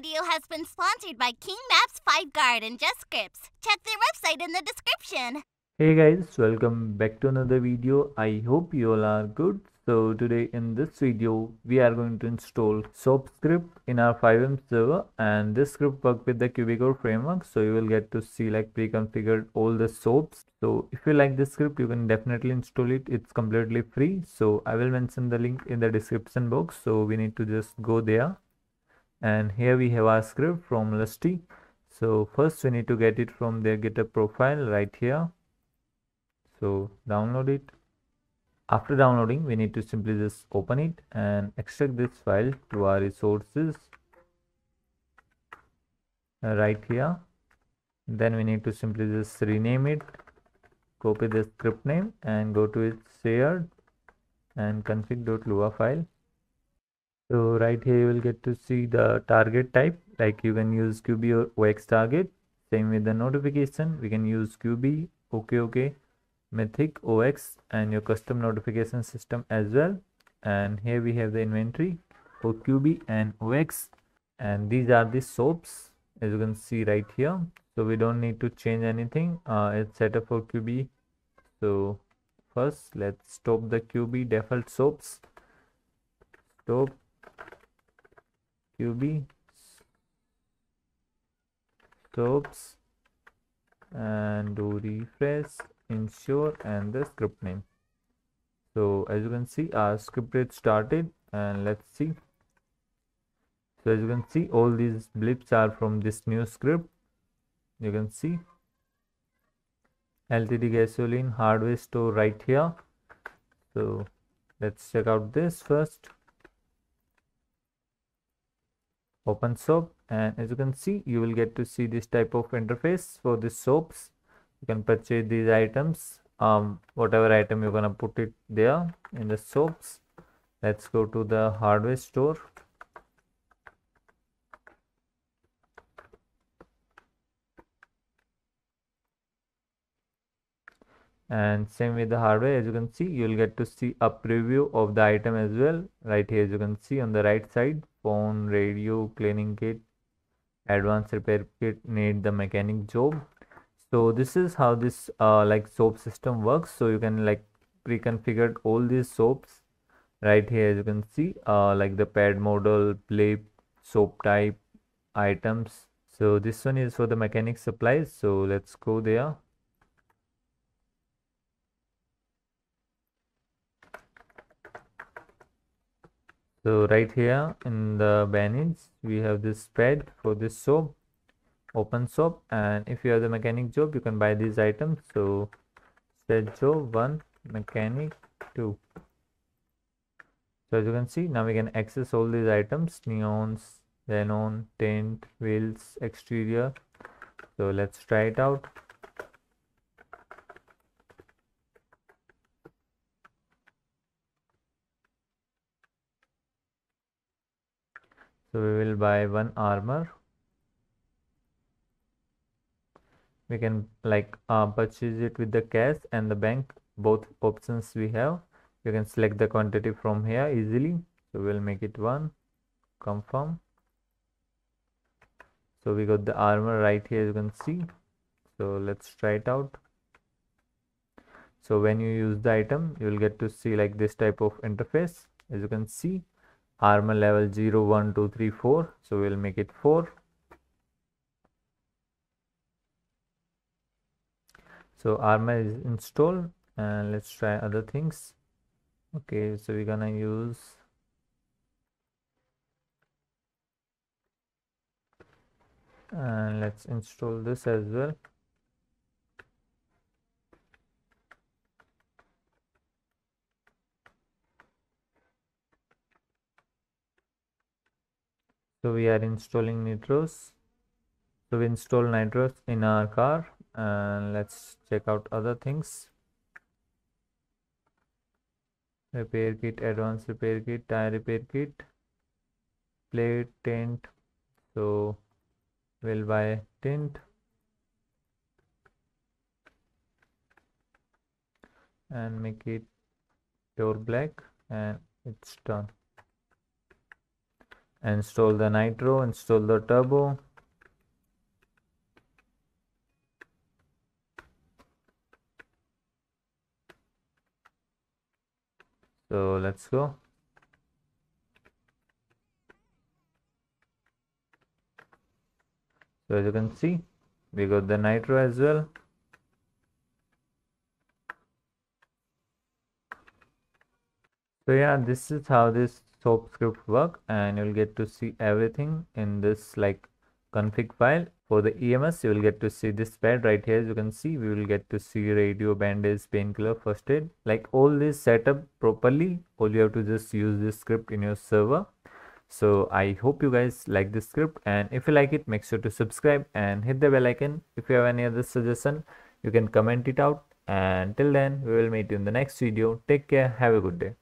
video has been sponsored by King Maps FiveGuard and Just Scripts. Check their website in the description. Hey guys, welcome back to another video. I hope you all are good. So today in this video, we are going to install SOAP script in our FiveM server, and this script works with the QBCore framework. So you will get to see like pre-configured all the SOAPs. So if you like this script, you can definitely install it. It's completely free. So I will mention the link in the description box. So we need to just go there. And here we have our script from Lusty. So first we need to get it from their GitHub profile right here. So download it. After downloading, we need to simply just open it and extract this file to our resources right here. Then we need to simply just rename it, copy the script name and go to its shared and config.lua file. So right here you will get to see the target type, like you can use QB or OX target. Same with the notification, we can use QB, OK, Mythic, OX and your custom notification system as well. And here we have the inventory for QB and OX, and these are the SOAPs as you can see right here. So we don't need to change anything, it's set up for QB. So first let's stop the QB default SOAPs. Stop QB stops and do refresh, ensure, and the script name. So as you can see, our script is started, and let's see. So as you can see, all these blips are from this new script. You can see LTD gasoline hardware store right here. So let's check out this first. Open SOAP, and as you can see, you will get to see this type of interface for the SOAPs. You can purchase these items, whatever item you're gonna put it there in the SOAPs. Let's go to the hardware store. And same with the hardware, as you can see, you'll get to see a preview of the item as well. Right here, as you can see on the right side, phone, radio, cleaning kit, advanced repair kit, need the mechanic job. So this is how this like SOAP system works. So you can like pre-configured all these SOAPs right here, as you can see, like the pad model, blip, SOAP type, items. So this one is for the mechanic supplies. So let's go there. So right here in the bannage we have this pad for this SOAP. Open SOAP, and if you have the mechanic job you can buy these items. So set job 1, mechanic 2. So as you can see, now we can access all these items: neons, xenon, tint, wheels, exterior. So let's try it out. So we will buy one armor. We can like purchase it with the cash and the bank, both options we have. You can select the quantity from here easily. So we'll make it one, confirm. So we got the armor right here, as you can see. So let's try it out. So when you use the item, you will get to see like this type of interface, as you can see. Armor level 0, 1, 2, 3, 4. So we'll make it 4. So armor is installed, and let's try other things. Okay, so we're gonna use and let's install this as well. So we are installing nitros. So we install nitros in our car, and let's check out other things. Repair kit, advanced repair kit, tire repair kit, plate, tint. So we'll buy tint. And make it pure black, and it's done. Install the nitro, install the turbo. So let's go. So as you can see, we got the nitro as well. So yeah, this is how this SOAP script work, and you'll get to see everything in this like config file. For the EMS, you will get to see this pad right here. As you can see, we will get to see radio, bandage, painkiller, first aid, like all this setup properly. All you have to just use this script in your server. So I hope you guys like this script, and if you like it, make sure to subscribe and hit the bell icon. If you have any other suggestion, you can comment it out, and till then we will meet you in the next video. Take care, have a good day.